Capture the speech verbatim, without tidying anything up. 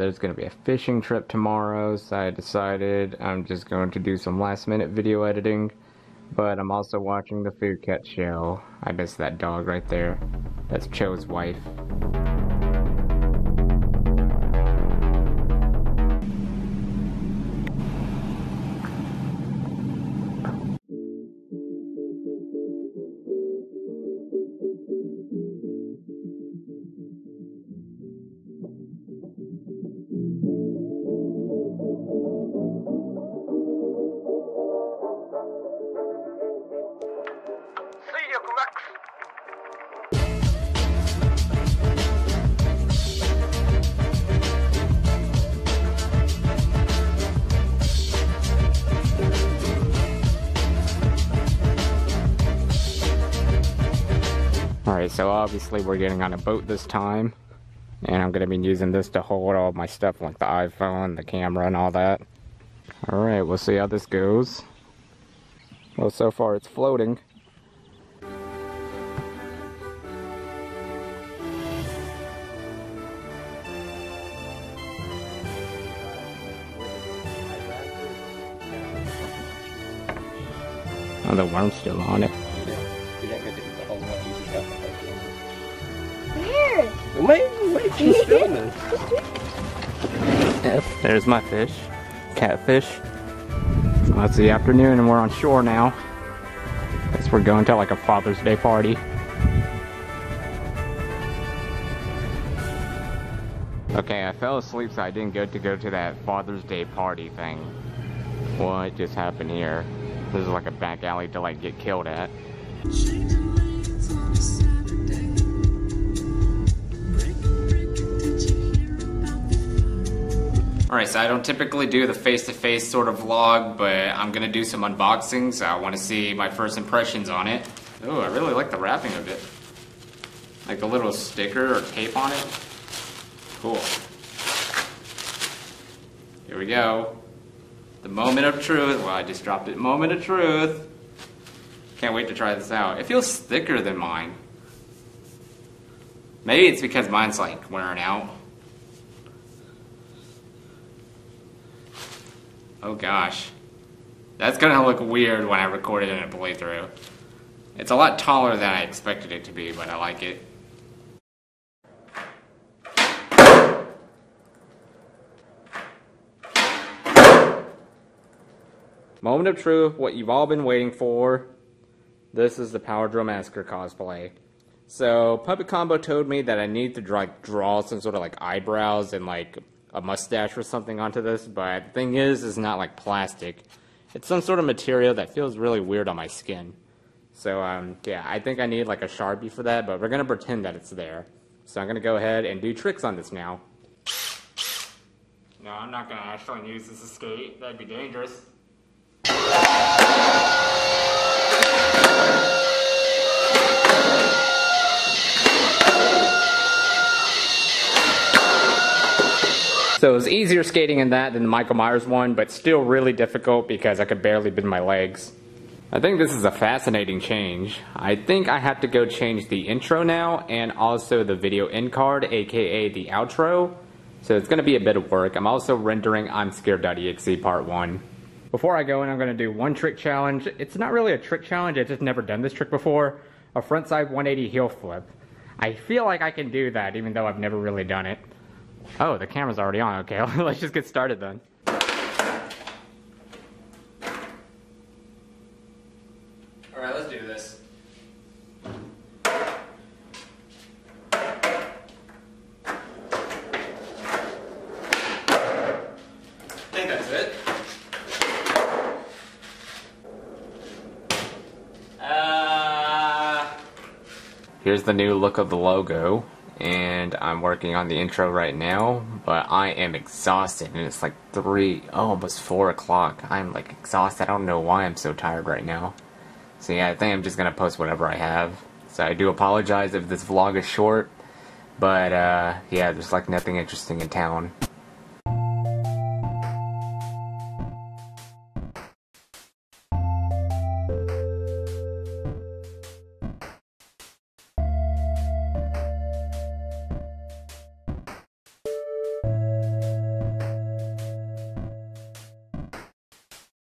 anyway, there's going to be a fishing trip tomorrow, so I decided I'm just going to do some last minute video editing, but I'm also watching the Food Cat show. I miss that dog right there. That's Cho's wife. Alright, so obviously we're getting on a boat this time, and I'm going to be using this to hold all my stuff, like the iPhone, the camera, and all that. Alright, we'll see how this goes. Well, so far it's floating. Oh, the worm's still on it. Where? Wait, wait, she's still in this. Yep, there's my fish. Catfish. Well, it's the afternoon and we're on shore now. I guess we're going to like a Father's Day party. Okay, I fell asleep so I didn't get to go to that Father's Day party thing. What just happened here? This is like a back alley to like get killed at. Alright, so I don't typically do the face-to-face sort of vlog, but I'm gonna do some unboxings. I want to see my first impressions on it. Oh, I really like the wrapping of it. Like the little sticker or tape on it. Cool. Here we go. The moment of truth. Well, I just dropped it. Moment of truth. Can't wait to try this out. It feels thicker than mine. Maybe it's because mine's like wearing out. Oh gosh, that's gonna look weird when I record it in a playthrough. It's a lot taller than I expected it to be, but I like it. Moment of truth, what you've all been waiting for. This is the Power Drill Massacre cosplay. So Puppet Combo told me that I need to draw, draw some sort of like eyebrows and like a mustache or something onto this, but the thing is, it's not like plastic. It's some sort of material that feels really weird on my skin. So um, yeah, I think I need like a Sharpie for that, but we're gonna pretend that it's there. So I'm gonna go ahead and do tricks on this now. No, I'm not gonna actually use this escape. That'd be dangerous. So it was easier skating in that than the Michael Myers one, but still really difficult because I could barely bend my legs. I think this is a fascinating change. I think I have to go change the intro now and also the video end card, aka the outro. So it's going to be a bit of work. I'm also rendering I'm Scared.exe part one. Before I go in, I'm going to do one trick challenge. It's not really a trick challenge, I've just never done this trick before. A frontside one eighty heel flip. I feel like I can do that even though I've never really done it. Oh, the camera's already on. Okay, let's just get started then. Alright, let's do this. I think that's it. Uh... Here's the new look of the logo. And I'm working on the intro right now, but I am exhausted, and it's like three, oh, almost four o'clock. I'm like exhausted. I don't know why I'm so tired right now. So yeah, I think I'm just gonna post whatever I have. So I do apologize if this vlog is short, but uh, yeah, there's like nothing interesting in town.